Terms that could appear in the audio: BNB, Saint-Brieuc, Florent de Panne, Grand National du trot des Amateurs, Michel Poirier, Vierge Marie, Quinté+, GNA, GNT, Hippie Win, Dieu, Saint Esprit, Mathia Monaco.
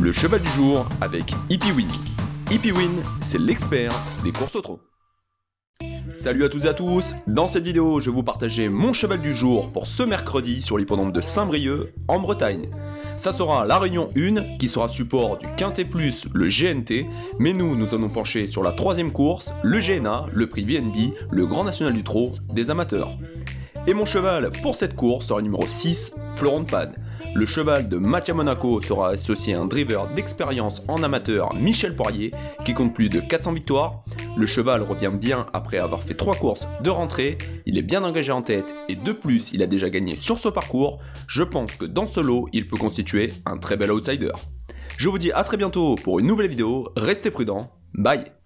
Le cheval du jour avec Hippie Win. Hippie Win, c'est l'expert des courses au trot. Salut à toutes et à tous. Dans cette vidéo, je vais vous partager mon cheval du jour pour ce mercredi sur l'hippodrome de Saint-Brieuc en Bretagne. Ça sera la réunion 1 qui sera support du Quinté+, le GNT, mais nous allons pencher sur la troisième course, le GNA, le prix BNB, le Grand National du trot des Amateurs. Et mon cheval pour cette course sera le numéro 6, Florent de Panne. Le cheval de Mathia Monaco sera associé à un driver d'expérience en amateur, Michel Poirier, qui compte plus de 400 victoires. Le cheval revient bien après avoir fait 3 courses de rentrée, il est bien engagé en tête et de plus il a déjà gagné sur ce parcours. Je pense que dans ce lot, il peut constituer un très bel outsider. Je vous dis à très bientôt pour une nouvelle vidéo, restez prudents, bye!